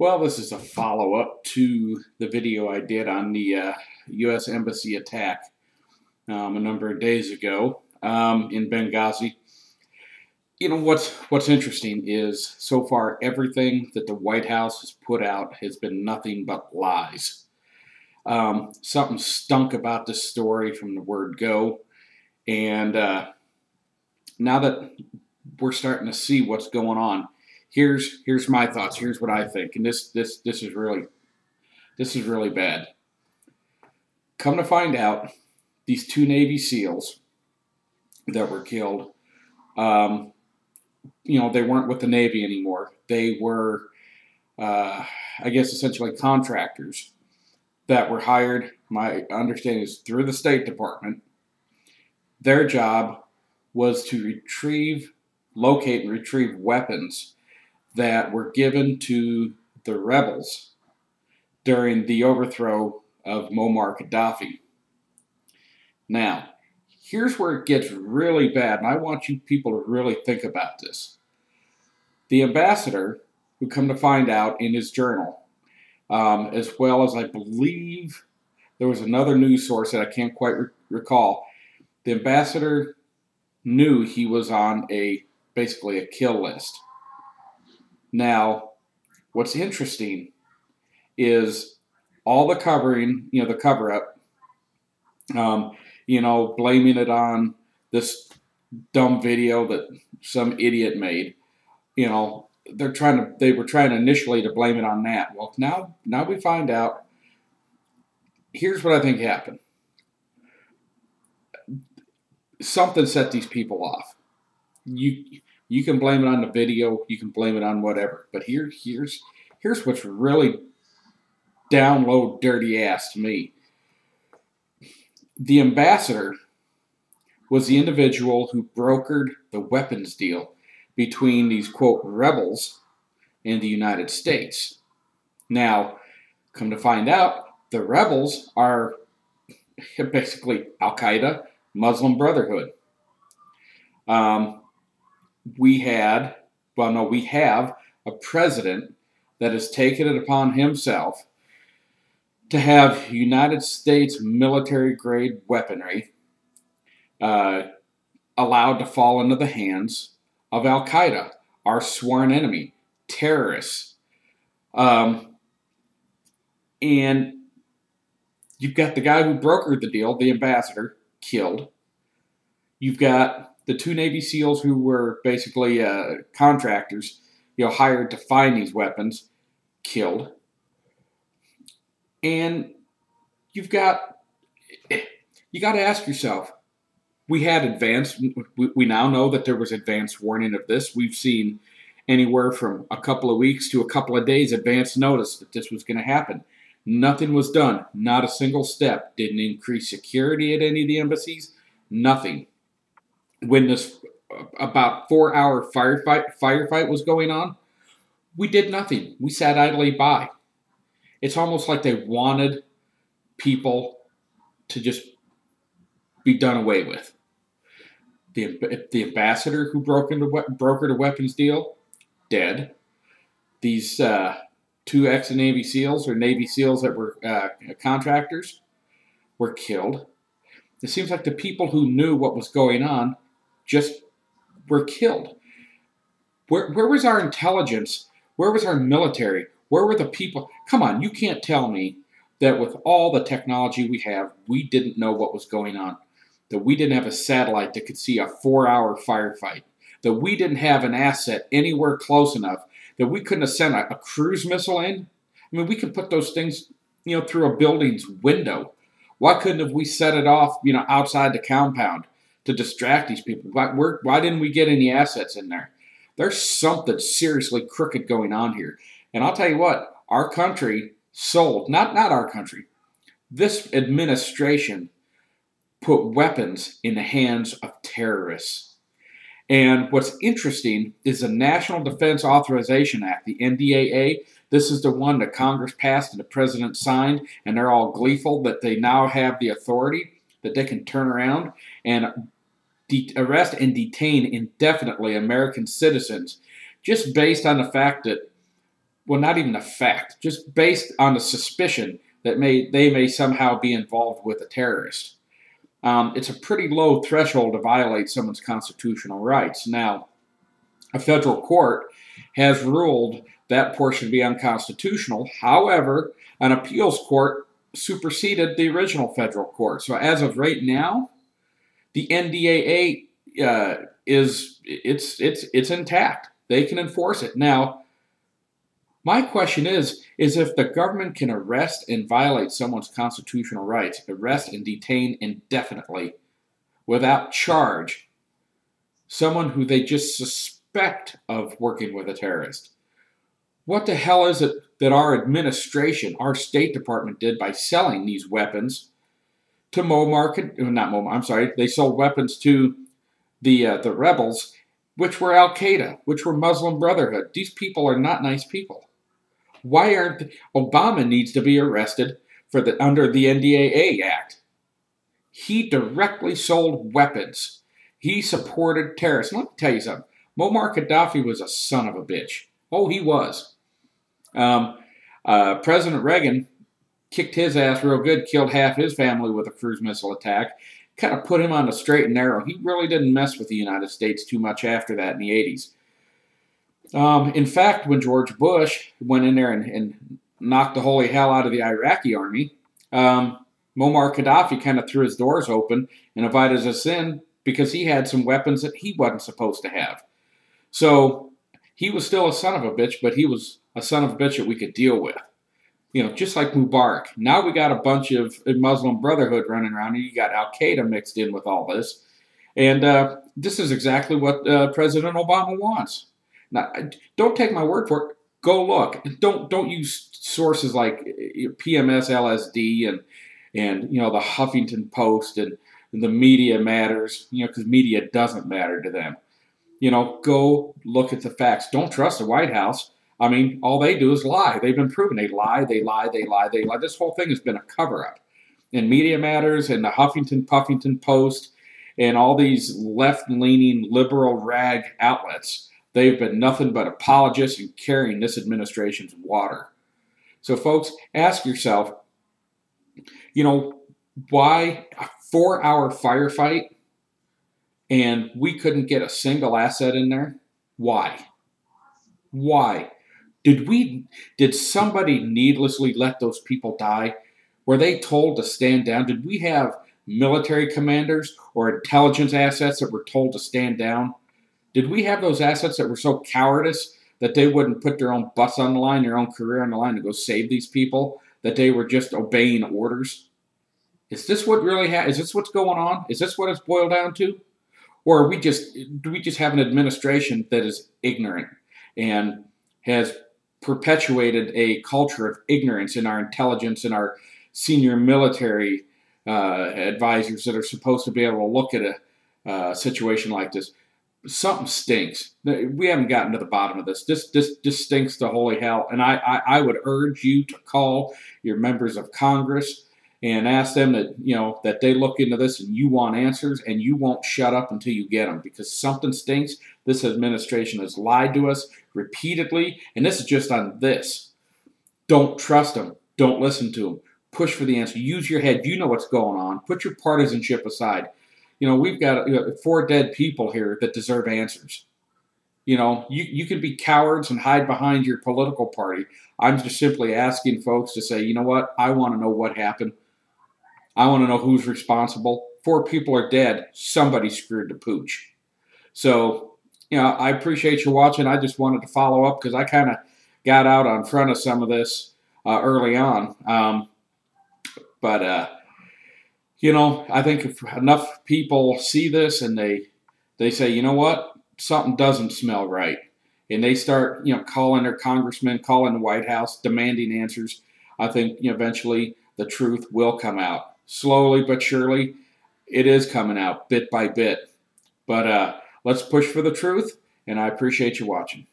Well, this is a follow-up to the video I did on the U.S. Embassy attack a number of days ago in Benghazi. You know, what's interesting is, so far, everything that the White House has put out has been nothing but lies. Something stunk about this story from the word go, and now that we're starting to see what's going on, Here's my thoughts. Here's what I think, and this is really bad. Come to find out, these two Navy SEALs that were killed, you know, they weren't with the Navy anymore. They were, I guess, essentially contractors that were hired. My understanding is through the State Department. Their job was to locate and retrieve weapons that were given to the rebels during the overthrow of Muammar Gaddafi. Now, here's where it gets really bad, and I want you people to really think about this. The ambassador, who come to find out in his journal, as well as I believe there was another news source that I can't quite recall, the ambassador knew he was on basically a kill list. Now, what's interesting is all the covering, you know, the cover-up, you know, blaming it on this dumb video that some idiot made. You know, they were trying initially to blame it on that. Well, now we find out. Here's what I think happened. Something set these people off. You can blame it on the video, you can blame it on whatever, but here's what's really down low dirty ass to me. The ambassador was the individual who brokered the weapons deal between these, quote, rebels and the United States. Now, come to find out, the rebels are basically Al-Qaeda, Muslim Brotherhood. We have a president that has taken it upon himself to have United States military-grade weaponry allowed to fall into the hands of Al-Qaeda, our sworn enemy, terrorists. And you've got the guy who brokered the deal, the ambassador, killed. You've got the two Navy SEALs who were basically contractors, you know, hired to find these weapons, killed. And you got to ask yourself, we now know that there was advance warning of this. We've seen anywhere from a couple of weeks to a couple of days advance notice that this was going to happen. Nothing was done. Not a single step. Didn't increase security at any of the embassies. Nothing. When this about 4-hour firefight was going on, we did nothing. We sat idly by. It's almost like they wanted people to just be done away with. The ambassador who brokered a weapons deal, dead. These two ex-Navy SEALs, or Navy SEALs that were contractors, were killed. It seems like the people who knew what was going on just were killed. Where was our intelligence? Where was our military? Where were the people? Come on, you can't tell me that with all the technology we have, we didn't know what was going on, that we didn't have a satellite that could see a 4-hour firefight, that we didn't have an asset anywhere close enough, that we couldn't have sent a cruise missile in. I mean, we could put those things, you know, through a building's window. Why couldn't have we set it off, you know, outside the compound to distract these people? Why didn't we get any assets in there? There's something seriously crooked going on here. And I'll tell you what, our country sold, not our country, this administration put weapons in the hands of terrorists. And what's interesting is the National Defense Authorization Act, the NDAA. This is the one that Congress passed and the president signed, and they're all gleeful that they now have the authority that they can turn around and arrest and detain indefinitely American citizens just based on the fact that well, not even a fact, just based on the suspicion that they may somehow be involved with a terrorist. It's a pretty low threshold to violate someone's constitutional rights. Now, a federal court has ruled that portion to be unconstitutional. However, an appeals court superseded the original federal court. So as of right now, the NDAA is intact. They can enforce it. Now, my question is if the government can arrest and violate someone's constitutional rights, arrest and detain indefinitely without charge, someone who they just suspect of working with a terrorist, what the hell is it that our administration, our State Department did by selling these weapons to they sold weapons to the rebels, which were Al-Qaeda, which were Muslim Brotherhood. These people are not nice people. Why aren't Obama needs to be arrested for under the NDAA Act? He directly sold weapons. He supported terrorists. Let me tell you something. Muammar Gaddafi was a son of a bitch. Oh, he was. President Reagan kicked his ass real good, killed half his family with a cruise missile attack, kind of put him on the straight and narrow. He really didn't mess with the United States too much after that in the 80s. In fact, when George Bush went in there and knocked the holy hell out of the Iraqi army, Muammar Gaddafi kind of threw his doors open and invited us in because he had some weapons that he wasn't supposed to have. So he was still a son of a bitch, but he was a son of a bitch that we could deal with. You know, just like Mubarak. Now we got a bunch of Muslim Brotherhood running around, and you got Al-Qaeda mixed in with all this. And this is exactly what President Obama wants. Now, don't take my word for it. Go look. Don't use sources like PMS, LSD, and you know, the Huffington Post and the Media Matters. You know, because media doesn't matter to them. You know, go look at the facts. Don't trust the White House. I mean, all they do is lie. They've been proven. They lie, they lie, they lie, they lie. This whole thing has been a cover-up. And Media Matters and the Huffington Post and all these left-leaning liberal rag outlets, they've been nothing but apologists and carrying this administration's water. So, folks, ask yourself, you know, why a four-hour firefight? And we couldn't get a single asset in there. Why? Why? Did somebody needlessly let those people die? Were they told to stand down? Did we have military commanders or intelligence assets that were told to stand down? Did we have those assets that were so cowardice that they wouldn't put their own butts on the line, their own career on the line to go save these people, that they were just obeying orders? Is this what really is this what's going on? Is this what it's boiled down to? Or are we do we just have an administration that is ignorant and has perpetuated a culture of ignorance in our intelligence and our senior military advisors that are supposed to be able to look at a situation like this? Something stinks. We haven't gotten to the bottom of this. This stinks to holy hell. And I would urge you to call your members of Congress and ask them that, you know, that they look into this, and you want answers, and you won't shut up until you get them, because something stinks. This administration has lied to us repeatedly, and this is just on this. Don't trust them. Don't listen to them. Push for the answer. Use your head. You know what's going on. Put your partisanship aside. You know, we've got 4 dead people here that deserve answers. You know, you can be cowards and hide behind your political party. I'm just simply asking folks to say, you know what? I want to know what happened. I want to know who's responsible. 4 people are dead. Somebody screwed the pooch. So, you know, I appreciate you watching. I just wanted to follow up because I kind of got out on front of some of this early on. You know, I think if enough people see this and they say, you know what? Something doesn't smell right. And they start, you know, calling their congressmen, calling the White House, demanding answers. I think, you know, eventually the truth will come out. Slowly but surely, it is coming out bit by bit. But let's push for the truth, and I appreciate you watching.